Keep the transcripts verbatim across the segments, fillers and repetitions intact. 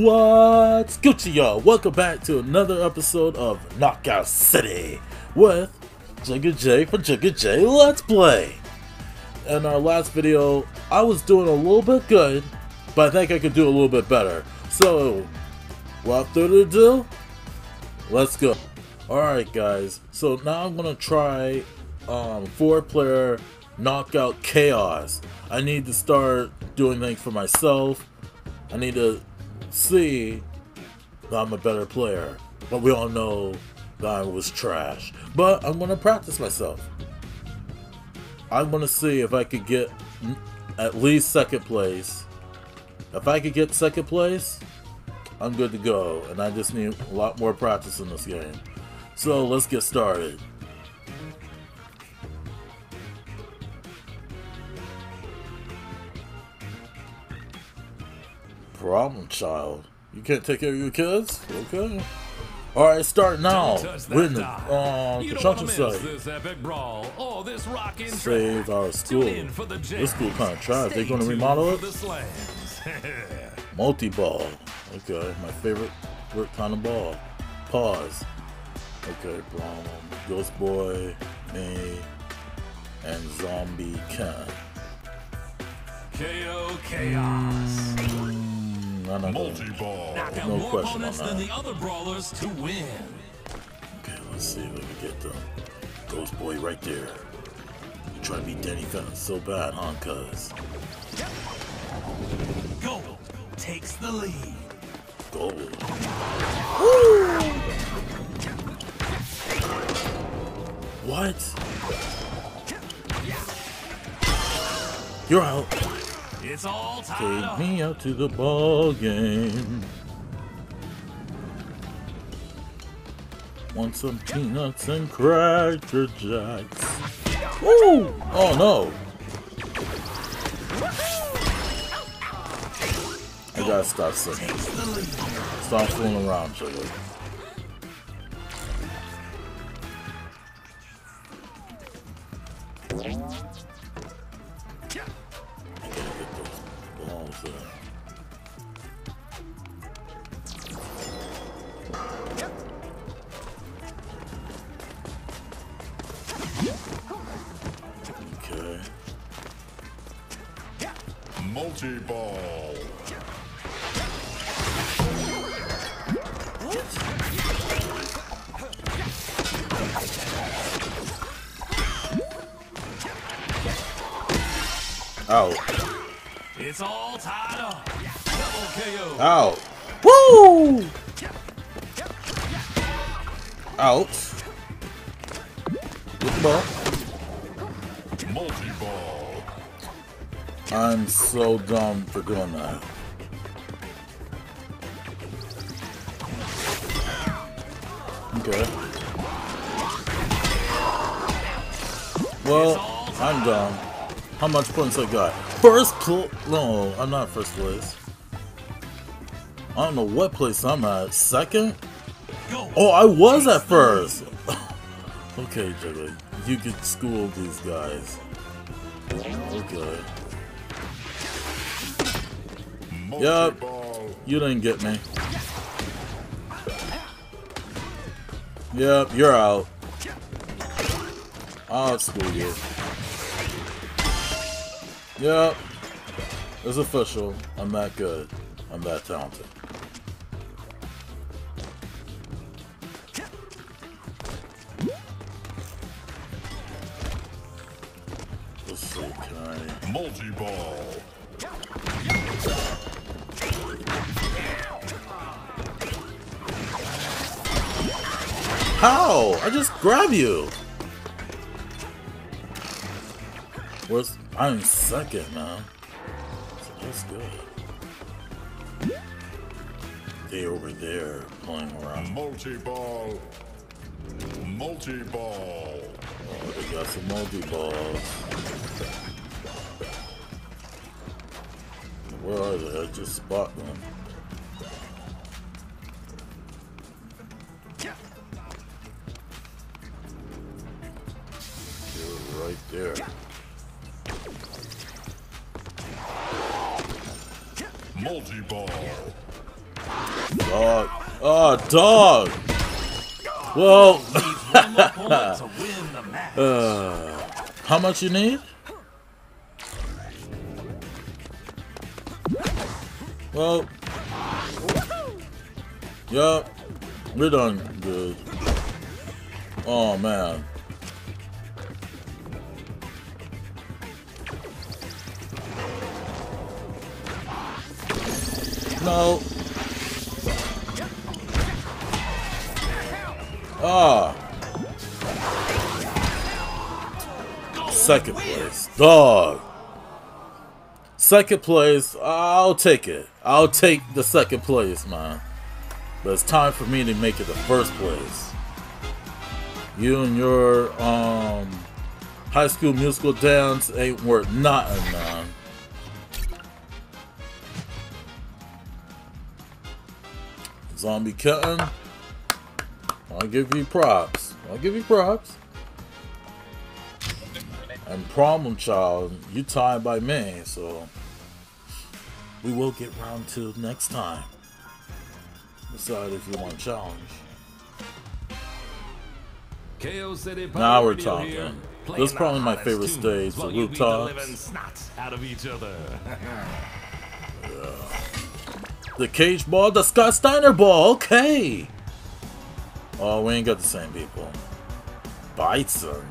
What's Gucci, y'all? Welcome back to another episode of Knockout City with Juggaa J for Juggaa J Let's Play. In our last video, I was doing a little bit good, but I think I could do a little bit better. So, without further ado, let's go. Alright, guys, so now I'm gonna try um, four player Knockout Chaos. I need to start doing things for myself. I need to see that I'm a better player, but we all know that I was trash. But I'm gonna practice myself. I'm gonna see if I could get at least second place. If I could get second place, I'm good to go, and I just need a lot more practice in this game. So let's get started. Problem child, you can't take care of your kids? Okay. All right, start now. We're in the uh, construction site. This epic brawl. Oh, this rockin' save track. Our school. The this school kind of trash. They're going to remodel it. Multi-ball. Okay, my favorite kind of ball. Pause. Okay, Problem, Ghost Boy, me, and Zombie Ken. K O Chaos. Mm. Multi-ball. No more opponents than the other brawlers to win. Okay, let's see if we can get them. Ghost Boy right there. You try to beat Danny Fenton so bad, huh, cuz? Gold takes the lead. Gold. Woo! What? You're out. It's all tied up. Take me out to the ball game. Want some peanuts and Cracker Jacks. Woo! Oh no! I gotta stop singing. Stop fooling around, sugar. Multi-ball. Ow. It's all tied up. Double K O. Ow. Woo! Out. With the ball. Multi-ball. I'm so dumb for doing that. Okay. Well, I'm dumb. How much points I got? First place? No, I'm not first place. I don't know what place I'm at. Second? Oh, I was at first. Okay, Juggaa, you could school these guys. Okay. Yep, you didn't get me. Yep, you're out. I'll school you. Yep, it's official. I'm that good. I'm that talented. Let's see, can I... Multi-ball. How? I just grab you. Where's I'm second, man. So that's good. They over there playing around. Multi-ball. Multi-ball. Oh, they got some multi-balls. Where are they? I just spot them. Right there. Multi-ball. Dog. Oh, dog. Well. uh, how much you need? Well. Yup. We're done good. Oh, man. No. Ah. Second place. Dog. Second place. I'll take it. I'll take the second place, man. But it's time for me to make it the first place. You and your um, high school musical dance ain't worth nothing, man. Zombie Kitten, I'll give you props. I'll give you props. And Problem Child, you tied by me, so we will get round two next time. Decide if you want a challenge. K O City, now we're talking. This is probably my favorite stage, the rooftops. Out of each other. Yeah. The cage ball, the Scott Steiner ball, okay. Oh, we ain't got the same people. Bitzer,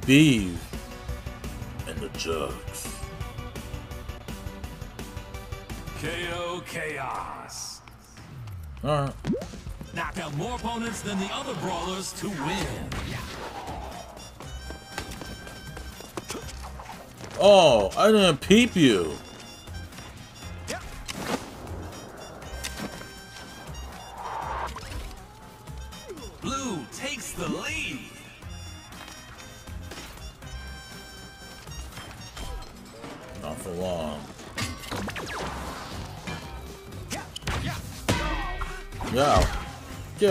Beeve, and the Jugs. K O Chaos. Alright. Knock out more opponents than the other brawlers to win. Oh, I didn't peep you. The lead. Not for long. Yeah, yeah. Yeah. Get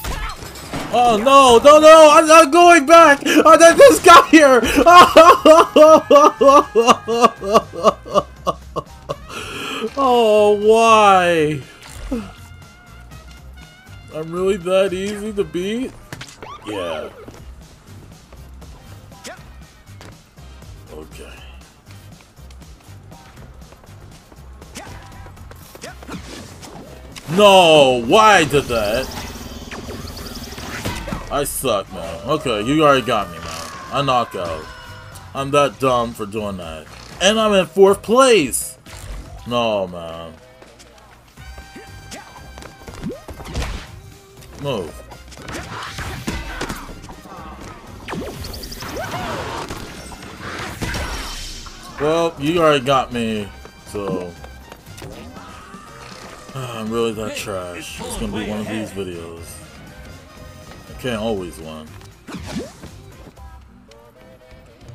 Oh no, no, no, I'm not going back. I got this guy here. Oh, oh why? I'm really that easy to beat? Yeah. Okay. No, why did that? I suck, man. Okay, you already got me, man. I knock out. I'm that dumb for doing that. And I'm in fourth place! No, man. Move. Well, you already got me, so... I'm really that trash. It's gonna be one of these videos. I can't always win.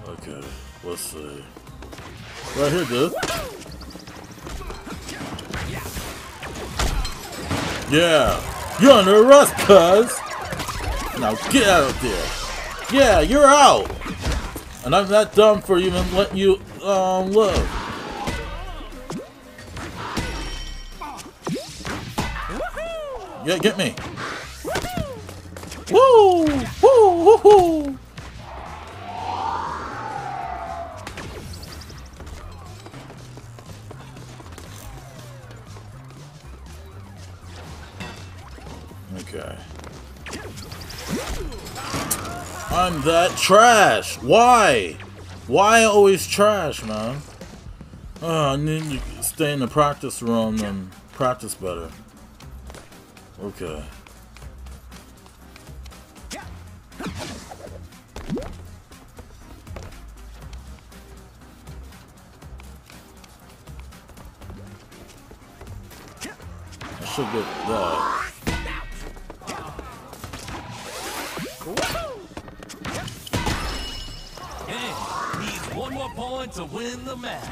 Okay, let's see. Right here, dude. Yeah! You're under arrest, cuz! Now get out of there! Yeah, you're out! And I'm that dumb for even letting you, um, live. Yeah, get me. Woo! Woo! Woo! Woo! Okay. I'm that trash. Why? Why always trash, man? Oh, I need to stay in the practice room and practice better. Okay. I should get that. going to win the match.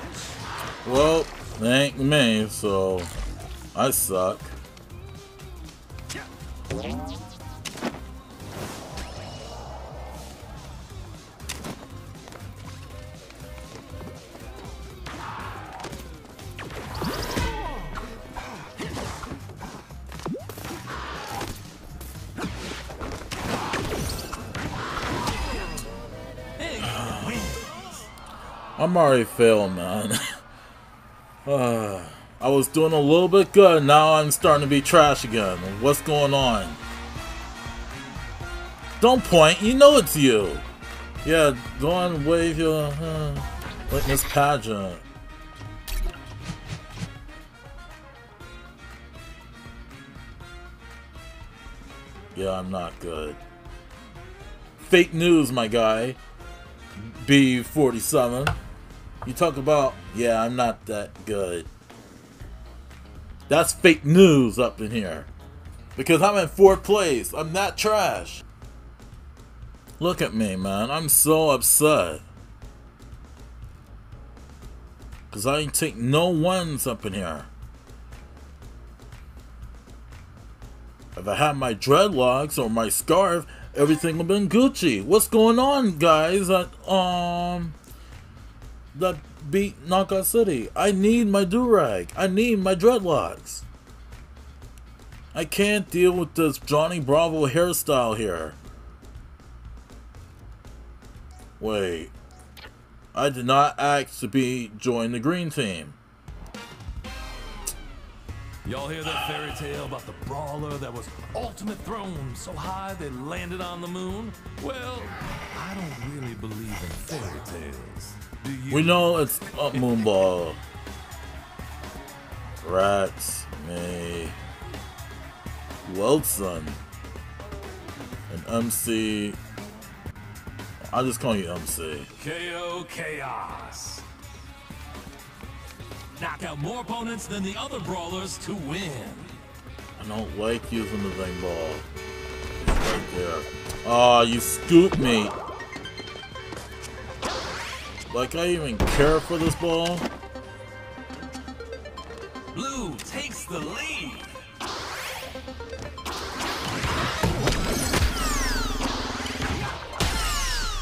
Well, it ain't me, so I suck. I'm already failing, man. uh, I was doing a little bit good, now I'm starting to be trash again. What's going on? Don't point, you know it's you. Yeah, go on, wave your uh, witness pageant. Yeah, I'm not good. Fake news, my guy. B forty-seven. You talk about, yeah, I'm not that good. That's fake news up in here. Because I'm in fourth place. I'm not trash. Look at me, man. I'm so upset. Because I ain't take no ones up in here. If I had my dreadlocks or my scarf, everything would have been Gucci. What's going on, guys? That, um... that beat Knockout City. I need my do-rag. I need my dreadlocks. I can't deal with this Johnny Bravo hairstyle here. Wait. I did not ask to be join the green team. Y'all hear that fairy tale about the brawler that was ultimate thrown so high they landed on the moon? Well, I don't really believe in fairy tales. Do you? We know it's up moon ball. Rats, me, Wilson, and M C. I'll just call you M C. K O Chaos. Knock out more opponents than the other brawlers to win. I don't like using the thing ball. It's right there. Aw, oh, you scoop me. Like I even care for this ball. Blue takes the lead.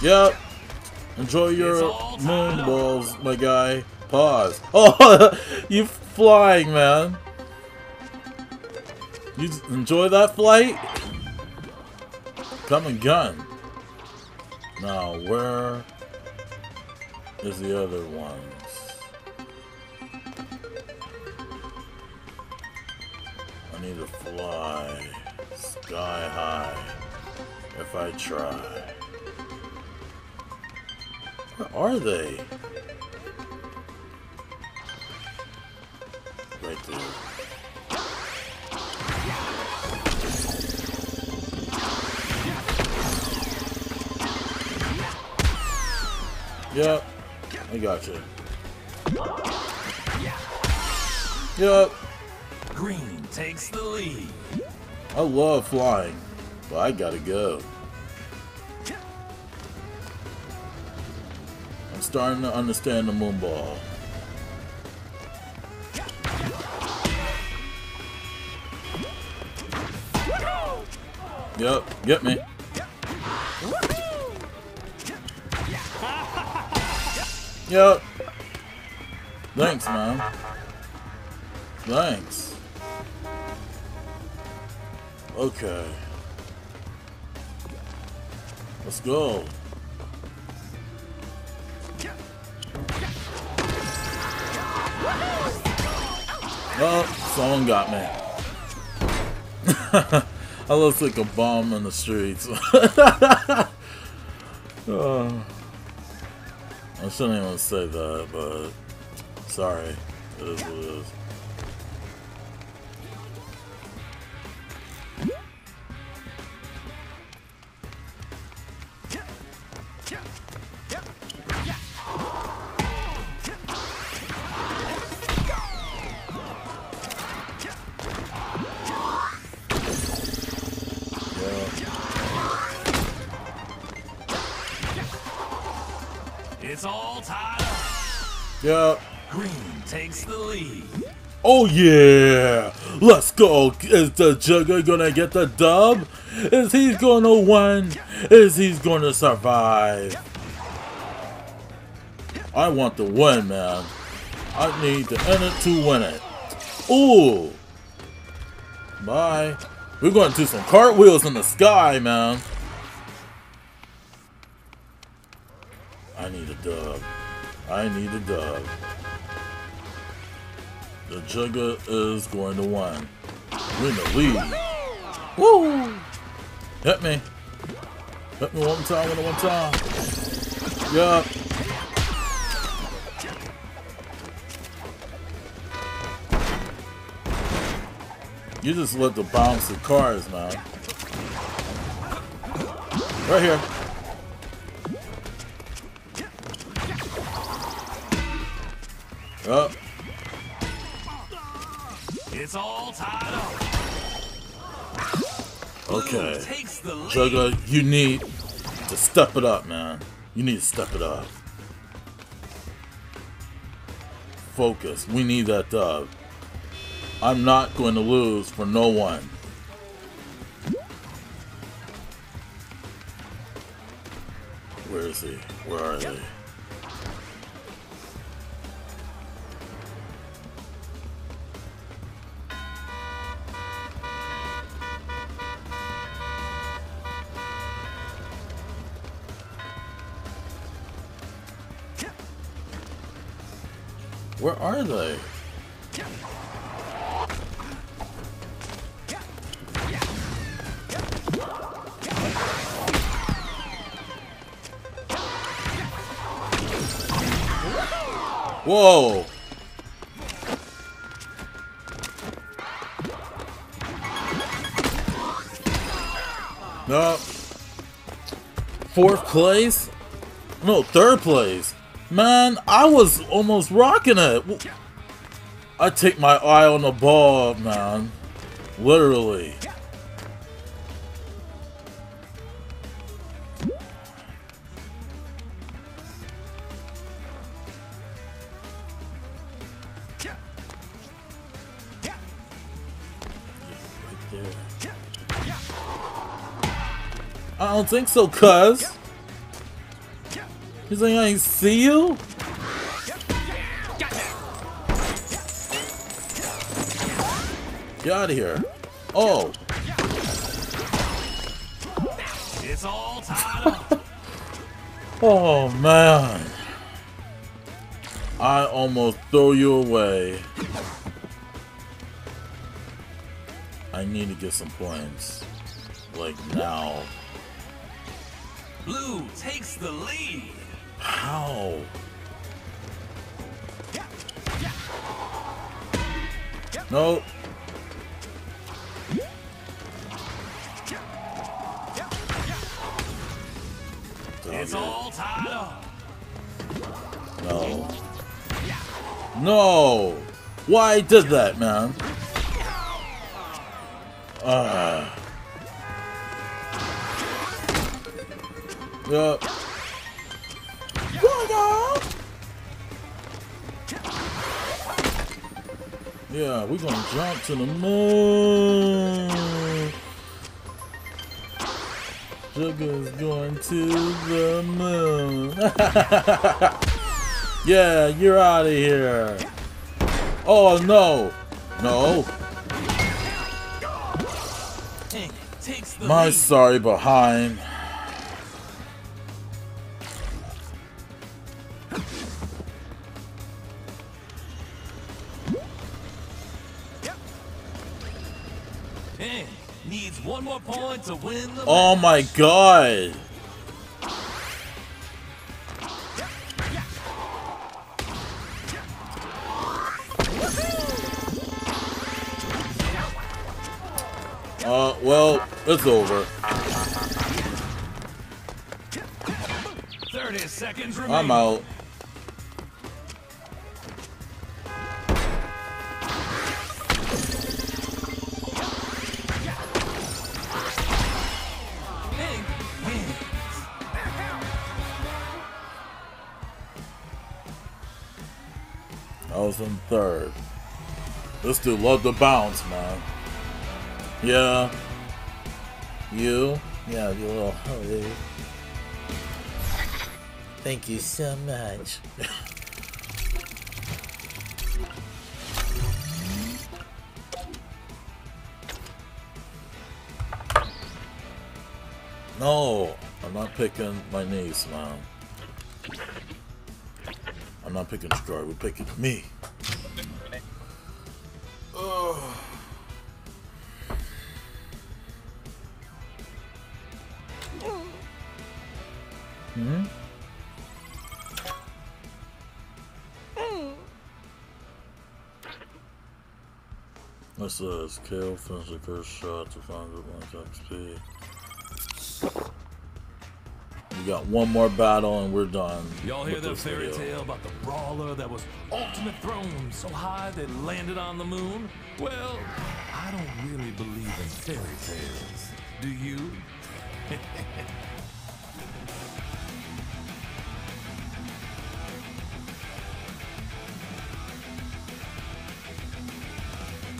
Yep. Enjoy your moon balls, my guy. Pause. Oh, you flying, man. You enjoy that flight? Come and gun. Now, where is the other ones? I need to fly sky high if I try. Where are they? Right there. Yep, I got you. Yep. Green takes the lead. I love flying, but I gotta go. I'm starting to understand the moon ball. Yep, get me. Yep. Thanks, man. Thanks. Okay. Let's go. Oh, someone got me. I look like a bomb in the streets. Oh. I shouldn't even say that, but sorry. It is what it is. It's all tied up. Yep. Green takes the lead. Oh yeah! Let's go! Is the Juggaa gonna get the dub? Is he gonna win? Is he gonna survive? I want to win, man. I need the enter to win it. Ooh! Bye. We're gonna do some cartwheels in the sky, man. I need a dub. I need a dub. The Juggaa is going to win. We're in the lead. Woo! Hit me. Hit me one time, one time. Yup. You just let the bounce of cars, man. Right here. Yup. It's all tied up. Okay, Juggaa, you need to step it up, man. You need to step it up. Focus. We need that dub. I'm not going to lose for no one. Where is he? Where are they? Where are they? Whoa! No. Fourth place? No, third place. Man, I was almost rocking it. I take my eye on the ball, man. Literally. Yeah, right there. I don't think so, cuz. He's like, I ain't see you? Get out of here. Oh. It's all tied up. Oh, man. I almost throw you away. I need to get some points. Like, now. Blue takes the lead. How? No. It's all tied up. No. No. Why did that, man? Uh. Yup. Yeah, we're gonna jump to the moon. Juggaa's going to the moon. Yeah, you're out of here. Oh no, no. My sorry behind. Needs one more point to win the oh match. My god! Uh, well, it's over. Thirty seconds remaining. I'm out. was in third. This dude loved to bounce, man. Yeah. You? Yeah, you little hurry. Thank you so much. No, I'm not picking my niece, man. I'm not picking Stroy, we're picking me. Oh. Hmm? This is Kale, finish the first shot to find good one's X P. We got one more battle and we're done. Y'all hear that fairy tale about the brawler that was ultimate thrown so high they landed on the moon? Well, I don't really believe in fairy tales. Do you?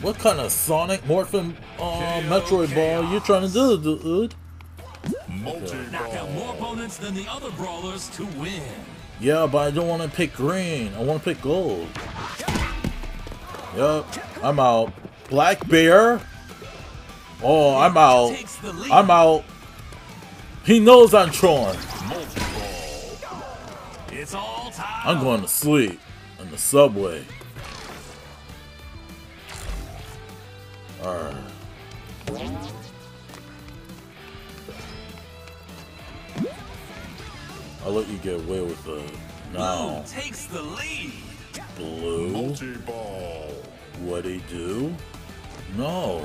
What kind of Sonic Morphin uh, Metroid Ball you trying to do, dude? Okay. Knock out more opponents than the other brawlers to win. Yeah, but I don't want to pick green. I want to pick gold. Yup, I'm out. Black Bear. Oh, I'm out. I'm out. He knows I'm trolling. I'm going to sleep on the subway. Alright. I'll let you get away with the now. Blue takes the lead. Blue. Multi-ball. What'd he do? No.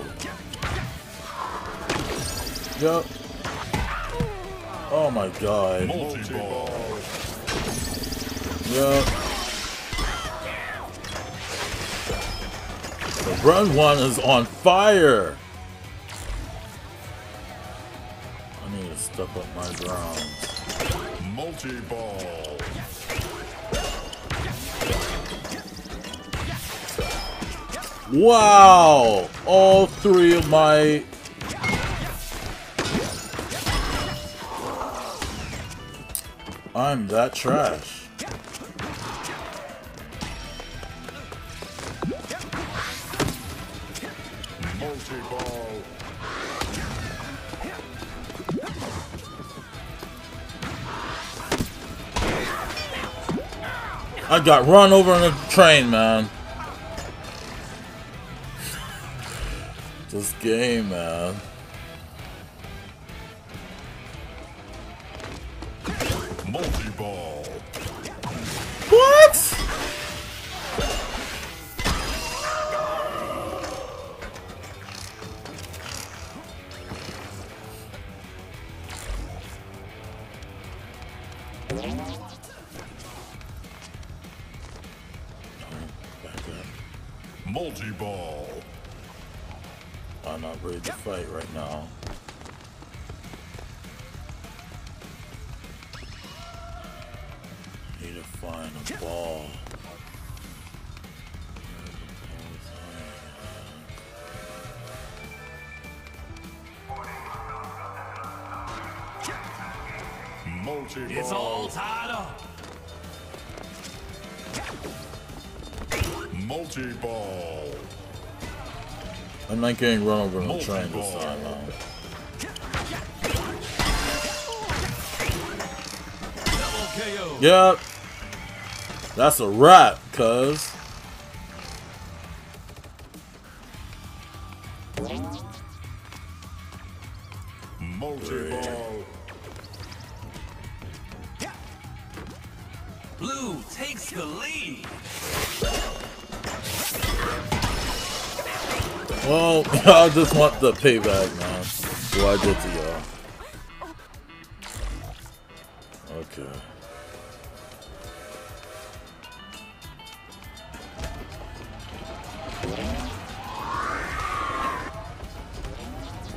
Yup. Oh my god. Multi-ball. Yup. The run one is on fire! I need to step up my ground. Multi-ball. Wow! All three of my... I'm that trash. Multi-ball. I got run over in a train, man. This game, man. Multi-ball. What? Multi-ball. I'm not ready to fight right now. Need to find a ball. Multi-ball. It's all tied up. Multi-ball. I'm not getting run over on the train this time around. Yep. That's a wrap, cuz. Multi-ball. Blue takes the lead. Well, I just want the payback, man. What I did to y'all. Okay.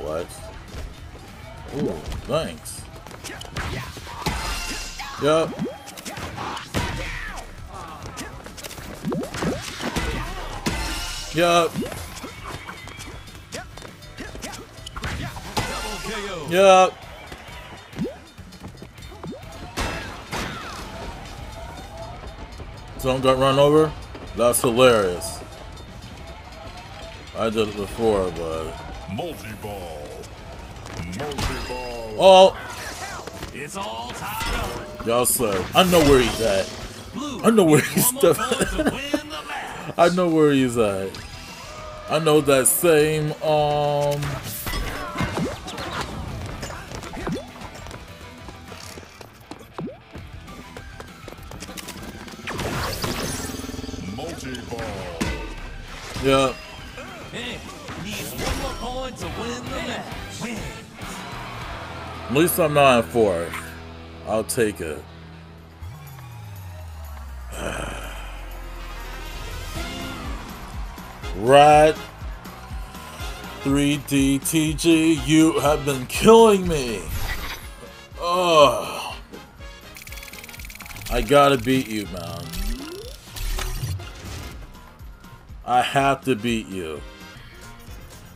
What? Ooh, thanks. Yup. Yup. Yup. Someone got run over? That's hilarious. I did it before, but multi-ball. Multi-ball. Oh, it's all tied up. Y'all sir, I know where he's at. I know where he's at. I know where he's at. I know that same um yeah. At least I'm not in fourth. I'll take it. Right. three D T G, you have been killing me. Oh. I gotta beat you, man. I have to beat you.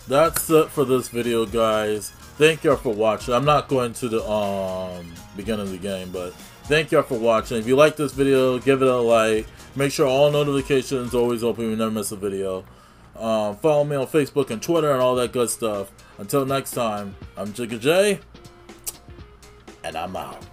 That's it for this video, guys. Thank y'all for watching. I'm not going to the um beginning of the game, but thank y'all for watching. If you like this video, give it a like. Make sure all notifications are always open. You never miss a video. Um, follow me on Facebook and Twitter and all that good stuff. Until next time, I'm Juggaa J, and I'm out.